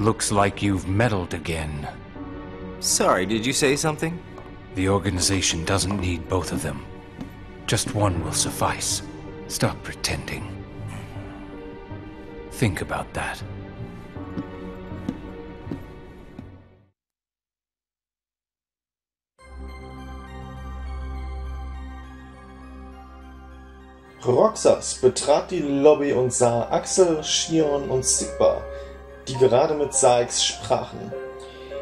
Looks like you've meddled again. Sorry, did you say something? The organization doesn't need both of them. Just one will suffice. Stop pretending. Think about that. Roxas betrat die Lobby und sah Axel, Xion und Xigbar, die gerade mit Saix sprachen.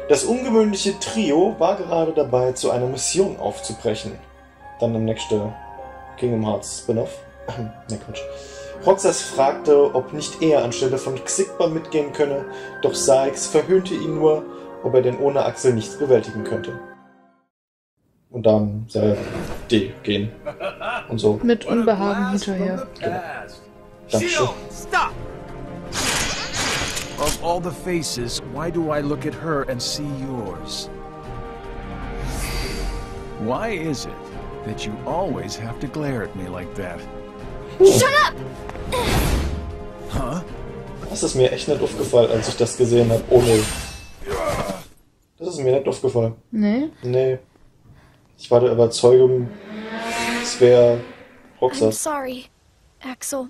Das ungewöhnliche Trio war gerade dabei, zu einer Mission aufzubrechen. Dann im nächsten Kingdom Hearts Spin-off. Ne, Quatsch. Roxas fragte, ob nicht er anstelle von Xigbar mitgehen könne, doch Saix verhöhnte ihn nur, ob er denn ohne Axel nichts bewältigen könnte. Und dann soll D gehen. Und so. Mit Unbehagen hinterher. Genau. Dankeschön. Of all the faces, why do I look at her and see yours? Why is it that you always have to glare at me like that? Shut up! Huh? Das ist mir echt nicht aufgefallen, als ich das gesehen habe. Oh nee. Das ist mir nicht aufgefallen. Nee? Nee. Ich war der Überzeugung, es wäre Roxas. I'm sorry, Axel.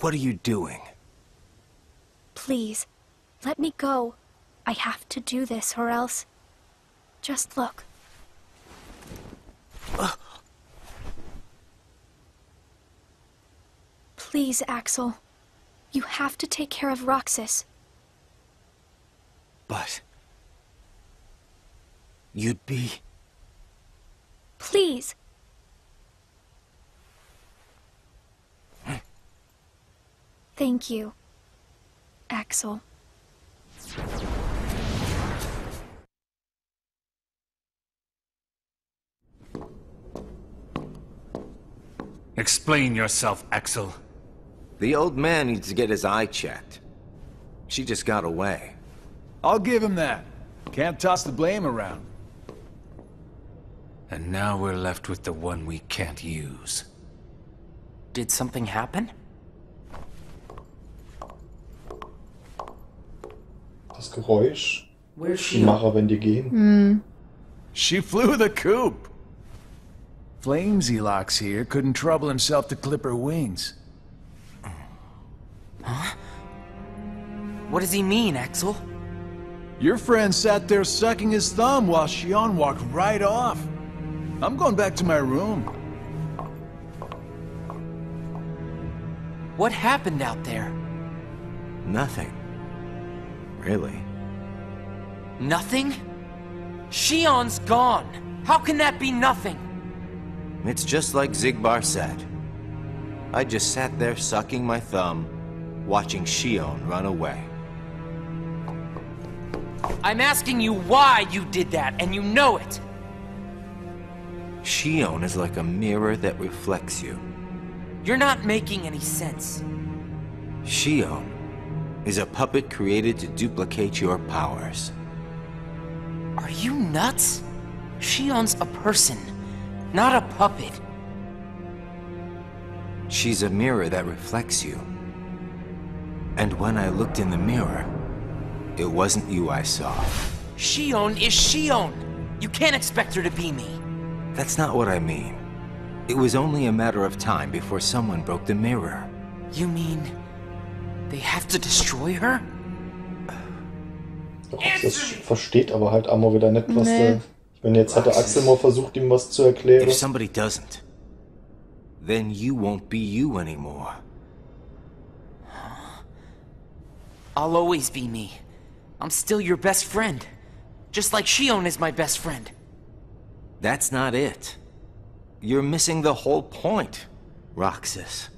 What are you doing? Please, let me go. I have to do this or else. Just look. Please, Axel. You have to take care of Roxas. But... you'd be... Please. Thank you, Axel. Explain yourself, Axel. The old man needs to get his eye checked. She just got away. I'll give him that. Can't toss the blame around. And now we're left with the one we can't use. Did something happen? Das Geräusch. Where's she? Macher, wenn die gehen. Mm. She flew the coop. Flamesylox here couldn't trouble himself to clip her wings. Huh? What does he mean, Axel? Your friend sat there sucking his thumb while Xion walked right off. I'm going back to my room. What happened out there? Nothing. Really? Nothing? Xion's gone. How can that be nothing? It's just like Xigbar said. I just sat there sucking my thumb, watching Xion run away. I'm asking you why you did that, and you know it. Xion is like a mirror that reflects you. You're not making any sense. Xion is a puppet created to duplicate your powers. Are you nuts? Xion's a person, not a puppet. She's a mirror that reflects you. And when I looked in the mirror, it wasn't you I saw. Xion is Xion! You can't expect her to be me. That's not what I mean. It was only a matter of time before someone broke the mirror. You mean... they have to destroy her? Das versteht aber halt Amor wieder nicht, was der... Ich meine, jetzt hatte Axel mal versucht, ihm was zu erklären. If somebody doesn't, then you won't be you anymore. I'll always be me. I'm still your best friend. Just like Xion is my best friend. That's not it. You're missing the whole point, Roxas.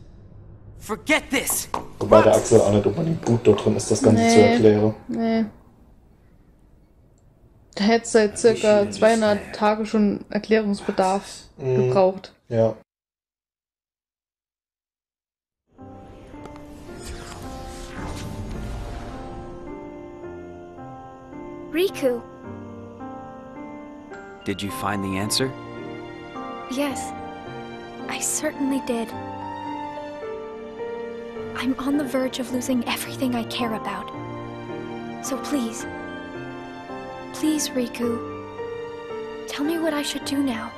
Forget this! Wobei der Axel auch nicht unbedingt gut da drin ist, das Ganze zu erklären. Nee. Da hättest du halt circa 200 Tage schon Erklärungsbedarf gebraucht. Ja. Riku. Did you find the answer? Yes, I certainly did. I'm on the verge of losing everything I care about. So please, please, Riku, tell me what I should do now.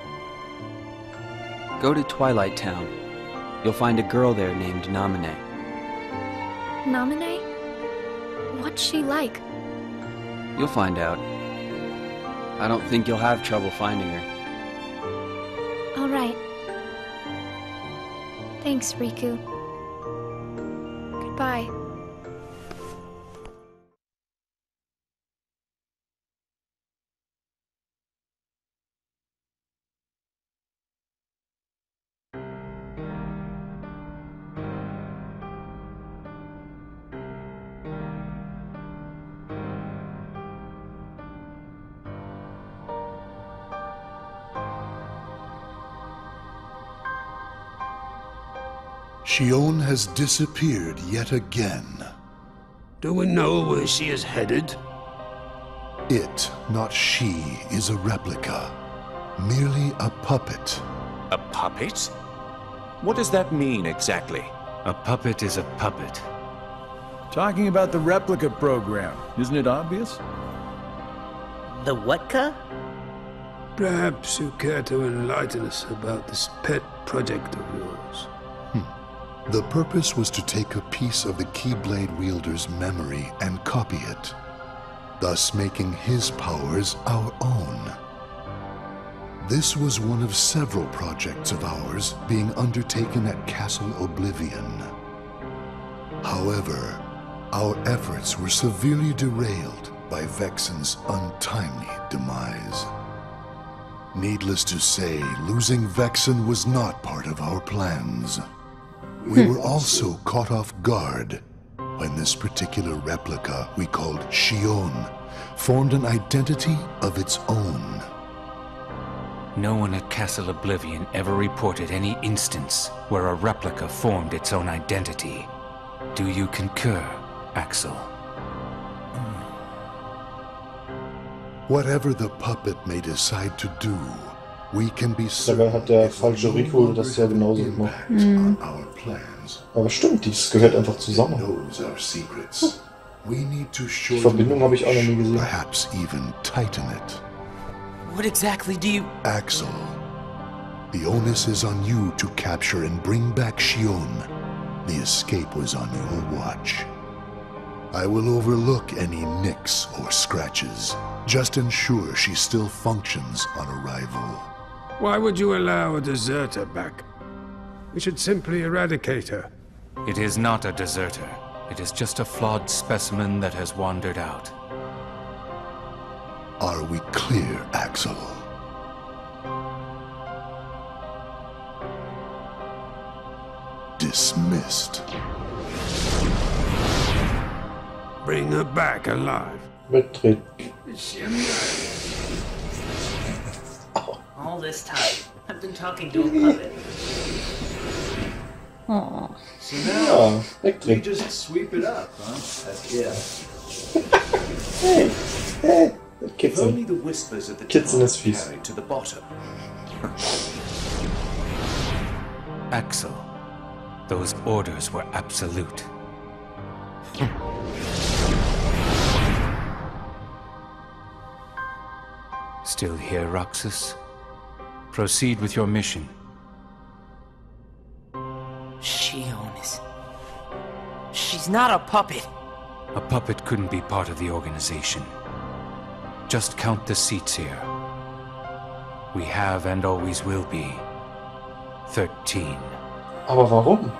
Go to Twilight Town. You'll find a girl there named Naminé. Naminé? What's she like? You'll find out. I don't think you'll have trouble finding her. All right. Thanks, Riku. Goodbye. Xion has disappeared yet again. Do we know where she is headed? It, not she, is a replica. Merely a puppet. A puppet? What does that mean exactly? A puppet is a puppet. Talking about the replica program, isn't it obvious? The what-ka? Perhaps you care to enlighten us about this pet project of yours. The purpose was to take a piece of the Keyblade wielder's memory and copy it, thus making his powers our own. This was one of several projects of ours being undertaken at Castle Oblivion. However, our efforts were severely derailed by Vexen's untimely demise. Needless to say, losing Vexen was not part of our plans. We were also caught off guard when this particular replica we called Xion formed an identity of its own. No one at Castle Oblivion ever reported any instance where a replica formed its own identity. Do you concur, Axel? Whatever the puppet may decide to do, dabei hat der falsche Riku das ja genauso gemacht. Aber stimmt, dies gehört einfach zusammen. Die Verbindung habe ich auch noch nie gesehen. What exactly do you... Axel, the onus is on you to capture and bring back Xion. The escape was on your watch. I will overlook any nicks or scratches. Just ensure she still functions on arrival. Why would you allow a deserter back? We should simply eradicate her. It is not a deserter. It is just a flawed specimen that has wandered out. Are we clear, Axel? Dismissed. Bring her back alive. All this time, I've been talking to a puppet. Aww. So now, you just sweep it up, huh? Yeah. Hey, hey. Only the whispers of the kids carried to the bottom. Axel, those orders were absolute. Still here, Roxas? Proceed with your mission. She's not a puppet. A puppet couldn't be part of the organization. Just count the seats here. We have and always will be 13. Aber warum?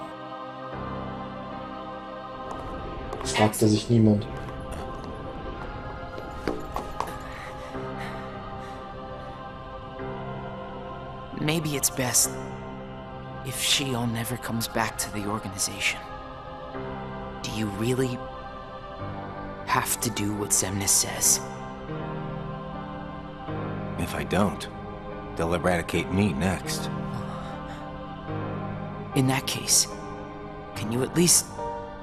Das fragte sich niemand. Maybe it's best if Xion never comes back to the organization. Do you really have to do what Xemnas says? If I don't, they'll eradicate me next. In that case, can you at least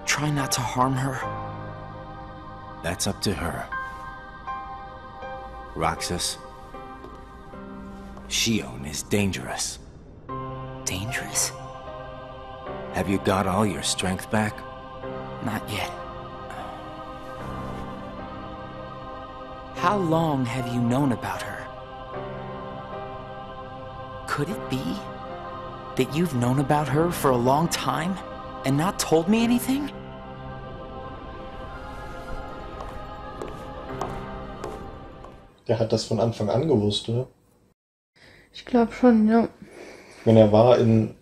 try not to harm her? That's up to her. Roxas, Xion is dangerous. Dangerous? Have you got all your strength back? Not yet. How long have you known about her? Could it be that you've known about her for a long time and not told me anything? Der hat das von Anfang an gewusst, oder? Ich glaube schon, ja. Ich meine, er war in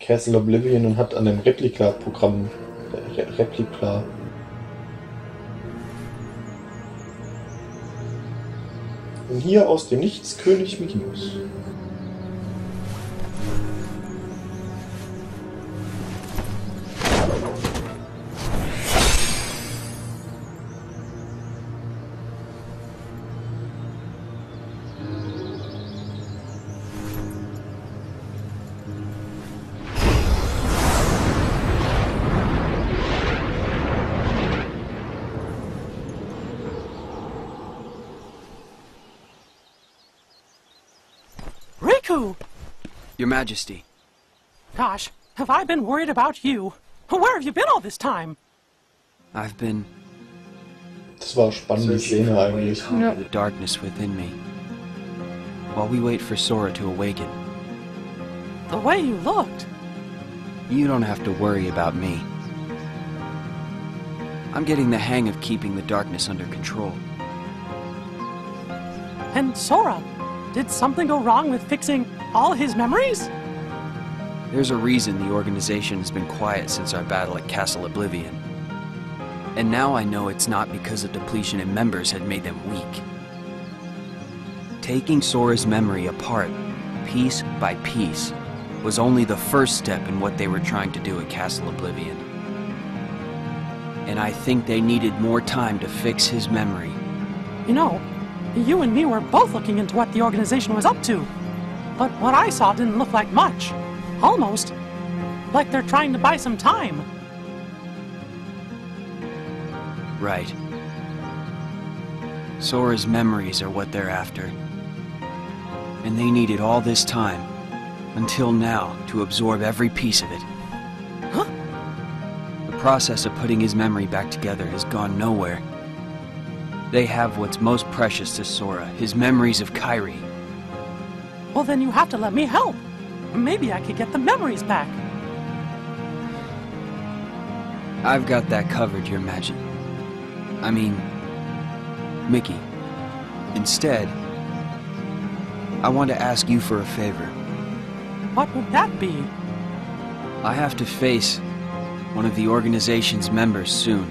Castle Oblivion und hat an dem Replika-Programm... Replika... Und hier aus dem Nichts König Mikius. Your Majesty. Gosh, have I been worried about you? Where have you been all this time? I've been... Das war eine spannende Szene eigentlich. No. The darkness within me. While we wait for Sora to awaken. The way you looked. You don't have to worry about me. I'm getting the hang of keeping the darkness under control. And Sora, did something go wrong with fixing... all his memories? There's a reason the organization has been quiet since our battle at Castle Oblivion. And now I know it's not because a depletion in members had made them weak. Taking Sora's memory apart, piece by piece, was only the first step in what they were trying to do at Castle Oblivion. And I think they needed more time to fix his memory. You know, you and me were both looking into what the organization was up to. But what I saw didn't look like much. Almost. Like they're trying to buy some time. Right. Sora's memories are what they're after. And they needed all this time, until now, to absorb every piece of it. Huh? The process of putting his memory back together has gone nowhere. They have what's most precious to Sora, his memories of Kairi. Well, then you have to let me help. Maybe I could get the memories back. I've got that covered, Your Majesty. I mean, Mickey. Instead, I want to ask you for a favor. What would that be? I have to face one of the organization's members soon.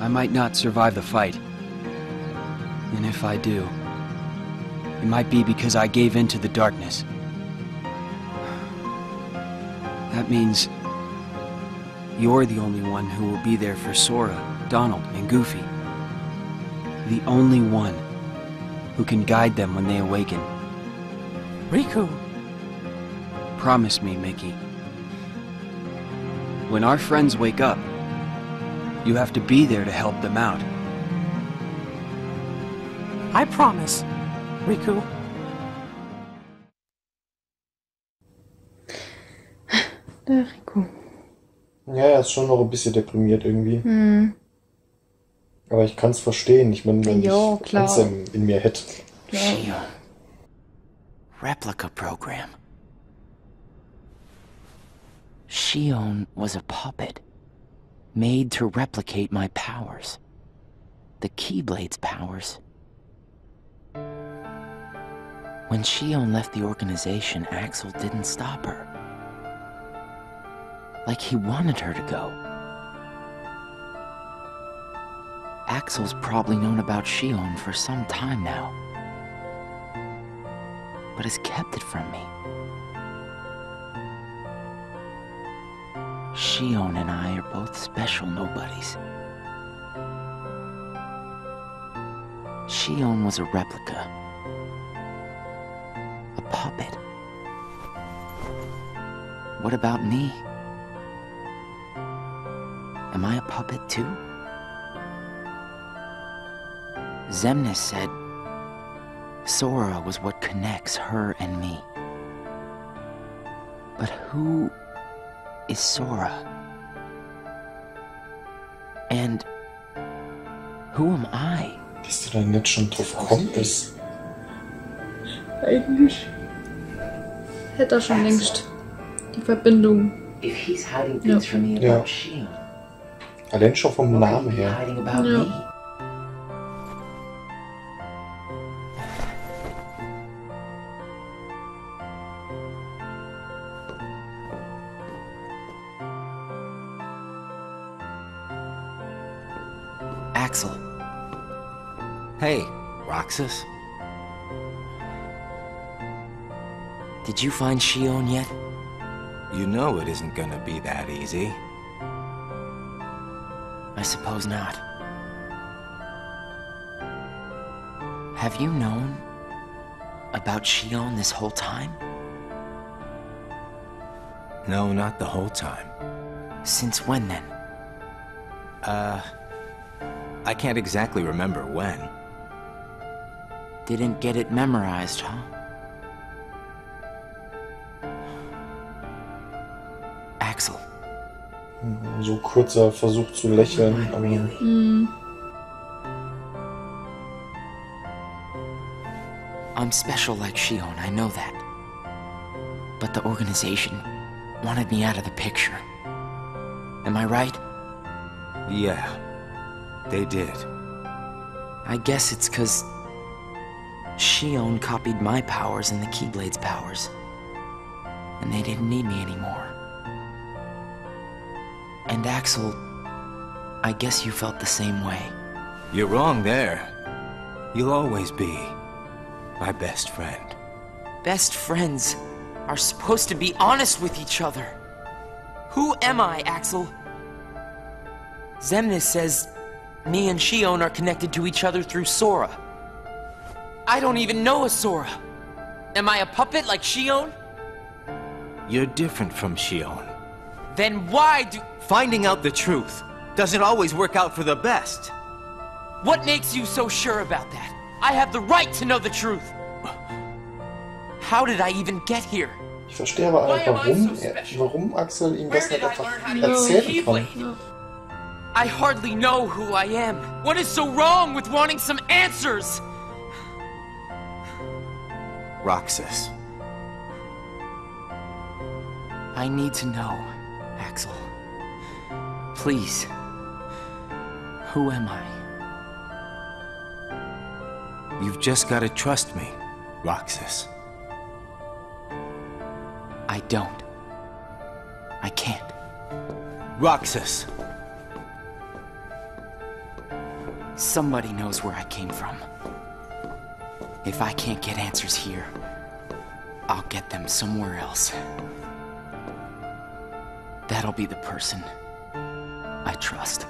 I might not survive the fight. And if I do... it might be because I gave in to the darkness. That means... you're the only one who will be there for Sora, Donald, and Goofy. The only one who can guide them when they awaken. Riku! Promise me, Mickey. When our friends wake up, you have to be there to help them out. I promise. Riku. Der Riku. Ja, er ist schon noch ein bisschen deprimiert irgendwie. Hm. Aber ich kann es verstehen. Ich meine, wenn jo, ich Anselm in mir hätte. Xion. Replica program. Xion was a puppet made to replicate my powers. The Keyblade's powers. When Xion left the organization, Axel didn't stop her. Like he wanted her to go. Axel's probably known about Xion for some time now. But has kept it from me. Xion and I are both special nobodies. Xion was a replica. A puppet. What about me? Am I a puppet too? Xemnas said Sora was what connects her and me. But who is Sora? And who am I? Dass du dann jetzt schon drauf kommst. Eigentlich hätte er schon längst die Verbindung. Ja. Ja. Allein schon vom Namen her. Ja. Axel. Hey, Roxas. Did you find Xion yet? You know it isn't gonna be that easy. I suppose not. Have you known about Xion this whole time? No, not the whole time. Since when then? I can't exactly remember when. Didn't get it memorized, huh? Axel. So kurzer Versuch zu lächeln, aber... I'm special like Xion, I know that. But the organization wanted me out of the picture. Am I right? Yeah. They did. I guess it's because Xion copied my powers and the Keyblade's powers. And they didn't need me anymore. And Axel, I guess you felt the same way. You're wrong there. You'll always be my best friend. Best friends are supposed to be honest with each other. Who am I, Axel? Xemnas says... me and Xion are connected to each other through Sora. I don't even know a Sora. Am I a puppet like Xion? You're different from Xion. Then why do... Finding out the truth doesn't always work out for the best. What makes you so sure about that? I have the right to know the truth. How did I even get here? Ich verstehe aber auch, warum Axel ihm das nicht einfach erzählen kann. I hardly know who I am. What is so wrong with wanting some answers? Roxas. I need to know, Axel. Please. Who am I? You've just got to trust me, Roxas. I don't. I can't. Roxas. Somebody knows where I came from. If I can't get answers here, I'll get them somewhere else. That'll be the person I trust.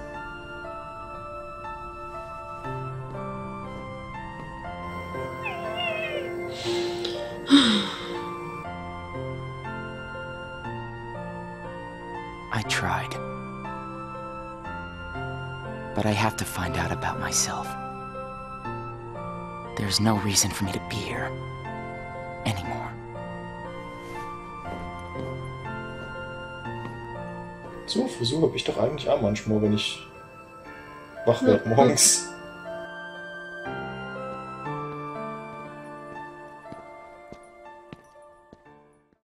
I tried. But I have to find out about myself. There's no reason for me to be here anymore. So, Frisur habe ich doch eigentlich auch manchmal, wenn ich wach werde morgens.